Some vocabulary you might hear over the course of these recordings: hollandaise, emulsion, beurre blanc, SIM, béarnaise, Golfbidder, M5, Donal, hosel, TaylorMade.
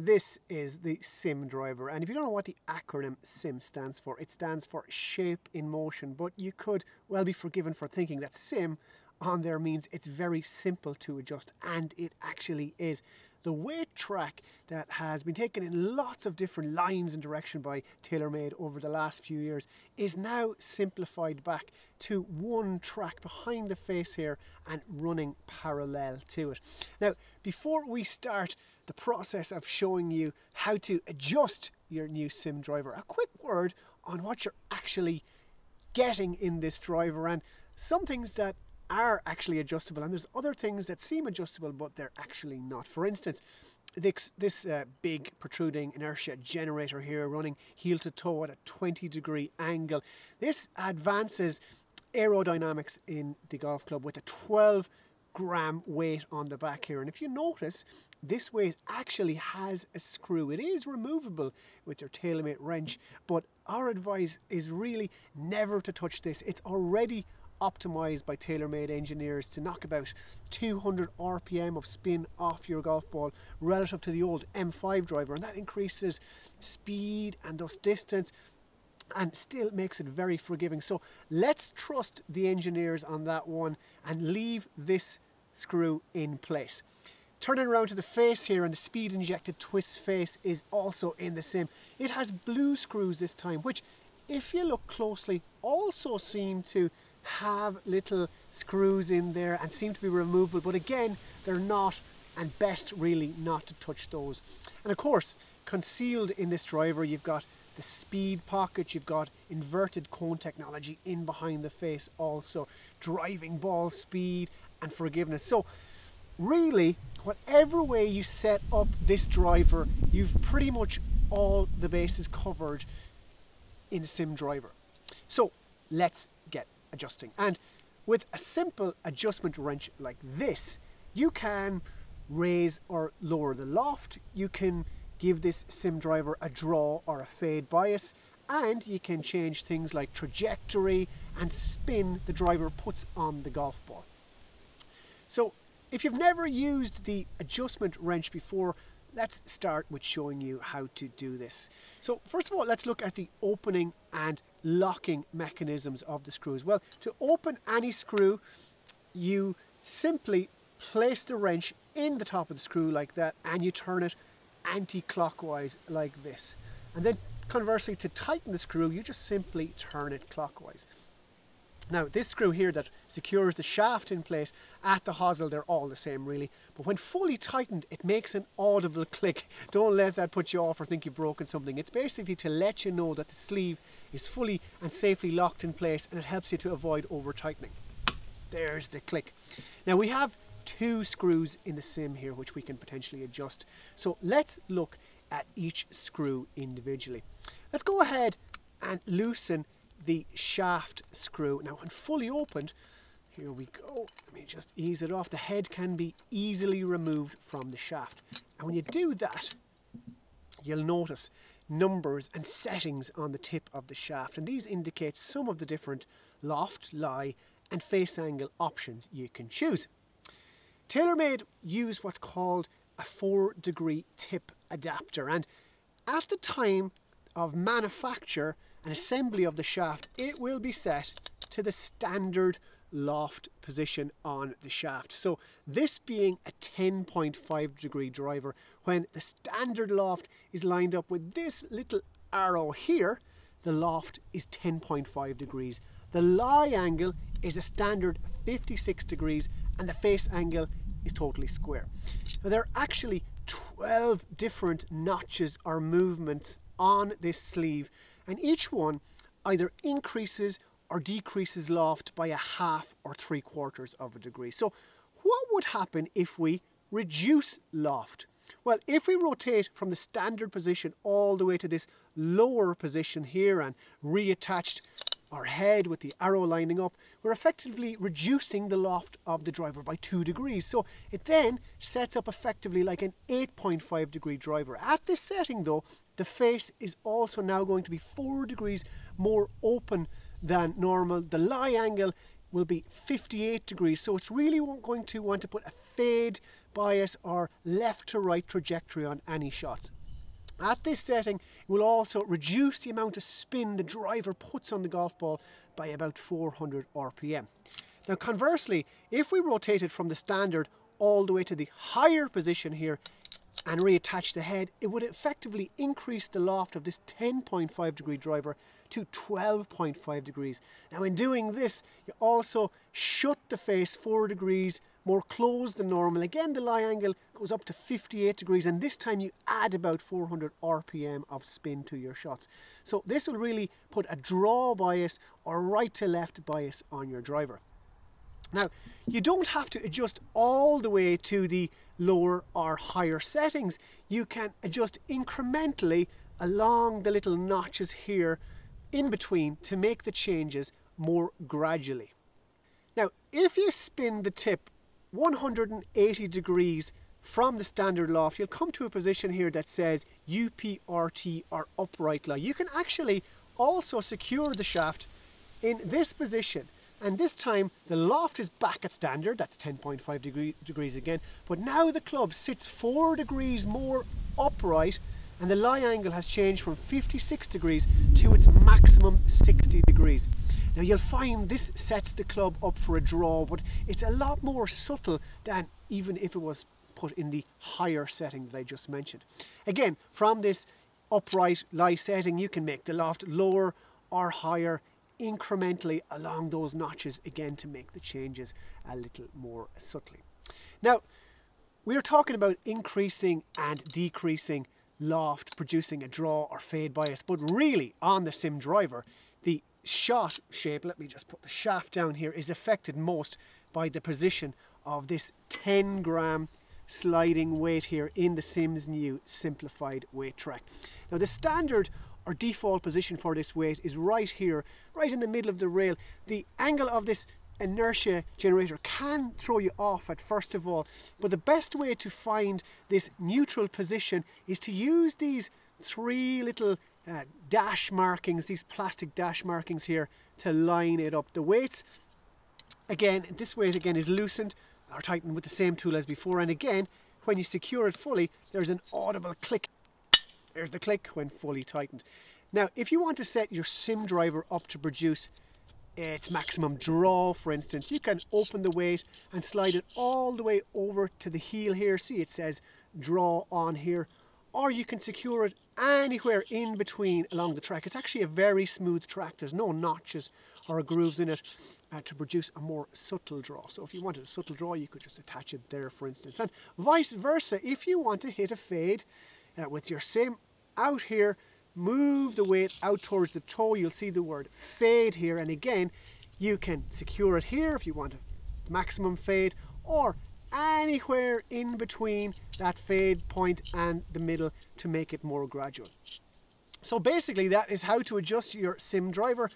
This is the SIM driver, and if you don't know what the acronym SIM stands for, it stands for Shape in Motion, but you could well be forgiven for thinking that SIM on there means it's very simple to adjust, and it actually is. The weight track that has been taken in lots of different lines and direction by TaylorMade over the last few years is now simplified back to one track behind the face here and running parallel to it. Now, before we start the process of showing you how to adjust your new SIM driver, a quick word on what you're actually getting in this driver and some things that are actually adjustable, and there's other things that seem adjustable but they're actually not. For instance, this big protruding inertia generator here running heel to toe at a 20-degree angle. This advances aerodynamics in the golf club with a 12-gram weight on the back here, and if you notice, this weight actually has a screw. It is removable with your TaylorMade wrench, but our advice is really never to touch this. It's already optimized by TaylorMade engineers to knock about 200 RPM of spin off your golf ball relative to the old M5 driver, and that increases speed and thus distance and still makes it very forgiving. So let's trust the engineers on that one and leave this screw in place. Turning around to the face here, and the speed injected twist face is also in the SIM. It has blue screws this time, which if you look closely also seem to have little screws in there and seem to be removable, but again they're not, and best really not to touch those. And of course, concealed in this driver you've got the speed pocket, you've got inverted cone technology in behind the face, also driving ball speed and forgiveness. So really, whatever way you set up this driver, you've pretty much all the bases covered in a SIM driver. So let's get adjusting. And with a simple adjustment wrench like this, you can raise or lower the loft, you can give this SIM driver a draw or a fade bias, and you can change things like trajectory and spin the driver puts on the golf ball. So if you've never used the adjustment wrench before, let's start with showing you how to do this. So first of all, let's look at the opening and locking mechanisms of the screws. Well, to open any screw, you simply place the wrench in the top of the screw like that, and you turn it anti-clockwise like this. And then conversely, to tighten the screw, you just simply turn it clockwise. Now, this screw here that secures the shaft in place at the hosel, they're all the same really, but when fully tightened, it makes an audible click. Don't let that put you off or think you've broken something. It's basically to let you know that the sleeve is fully and safely locked in place, and it helps you to avoid over-tightening. There's the click. Now, we have two screws in the SIM here which we can potentially adjust. So let's look at each screw individually. Let's go ahead and loosen the shaft screw. Now, when fully opened, here we go, let me just ease it off. The head can be easily removed from the shaft, and when you do that, you'll notice numbers and settings on the tip of the shaft, and these indicate some of the different loft, lie and face angle options you can choose. TaylorMade use what's called a 4-degree tip adapter, and at the time of manufacture and assembly of the shaft, it will be set to the standard loft position on the shaft. So this being a 10.5-degree driver, when the standard loft is lined up with this little arrow here, the loft is 10.5 degrees. The lie angle is a standard 56 degrees, and the face angle is totally square. Now, there are actually 12 different notches or movements on this sleeve, and each one either increases or decreases loft by a half or 3/4 of a degree. So what would happen if we reduce loft? Well, if we rotate from the standard position all the way to this lower position here and reattached our head with the arrow lining up, we're effectively reducing the loft of the driver by 2 degrees. So it then sets up effectively like an 8.5-degree driver. At this setting though, the face is also now going to be 4 degrees more open than normal. The lie angle will be 58 degrees, so it's really going to want to put a fade bias or left to right trajectory on any shots. At this setting, it will also reduce the amount of spin the driver puts on the golf ball by about 400 RPM. Now conversely, if we rotate it from the standard all the way to the higher position here and reattach the head, it would effectively increase the loft of this 10.5 degree driver to 12.5 degrees. Now in doing this, you also shut the face 4 degrees more closed than normal. Again, the lie angle goes up to 58 degrees, and this time you add about 400 RPM of spin to your shots. So this will really put a draw bias or right to left bias on your driver. Now, you don't have to adjust all the way to the lower or higher settings. You can adjust incrementally along the little notches here in between to make the changes more gradually. Now, if you spin the tip 180 degrees from the standard loft, you'll come to a position here that says UPRT or upright lie. You can actually also secure the shaft in this position. And this time the loft is back at standard, that's 10.5 degrees again, but now the club sits 4 degrees more upright and the lie angle has changed from 56 degrees to its maximum 60 degrees. Now you'll find this sets the club up for a draw, but it's a lot more subtle than even if it was put in the higher setting that I just mentioned. Again, from this upright lie setting, you can make the loft lower or higher incrementally along those notches again to make the changes a little more subtly. Now, we are talking about increasing and decreasing loft, producing a draw or fade bias, but really on the SIM driver, the shot shape, let me just put the shaft down here, is affected most by the position of this 10 gram sliding weight here in the SIM's new simplified weight track. Now the standard our default position for this weight is right here, right in the middle of the rail. The angle of this inertia generator can throw you off at first of all, but the best way to find this neutral position is to use these three little dash markings, these plastic dash markings here, to line it up. The weights, again, this weight again is loosened or tightened with the same tool as before, and again, when you secure it fully, there's an audible click. There's the click when fully tightened. Now, if you want to set your SIM driver up to produce its maximum draw, for instance, you can open the weight and slide it all the way over to the heel here. See, it says draw on here. Or you can secure it anywhere in between along the track. It's actually a very smooth track. There's no notches or grooves in it to produce a more subtle draw. So if you wanted a subtle draw, you could just attach it there, for instance. And vice versa, if you want to hit a fade with your SIM, out here, move the weight out towards the toe. You'll see the word fade here, and again you can secure it here if you want a maximum fade, or anywhere in between that fade point and the middle to make it more gradual. So basically that is how to adjust your SIM driver.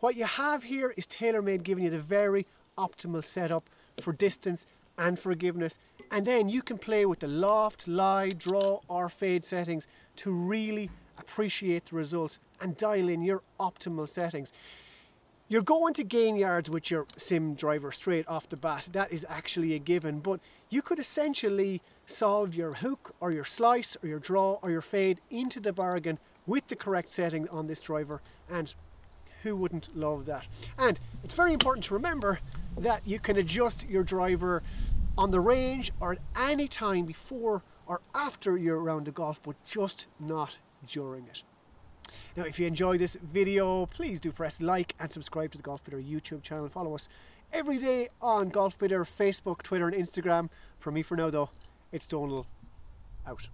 What you have here is TaylorMade giving you the very optimal setup for distance and forgiveness, and then you can play with the loft, lie, draw or fade settings to really appreciate the results and dial in your optimal settings. You're going to gain yards with your SIM driver straight off the bat, that is actually a given, but you could essentially solve your hook or your slice or your draw or your fade into the bargain with the correct setting on this driver, and who wouldn't love that? And it's very important to remember that you can adjust your driver on the range or at any time before or after your round of golf, but just not during it. Now, if you enjoy this video, please do press like and subscribe to the Golfbidder YouTube channel. Follow us every day on Golfbidder, Facebook, Twitter and Instagram. For me for now though, it's Donal, out.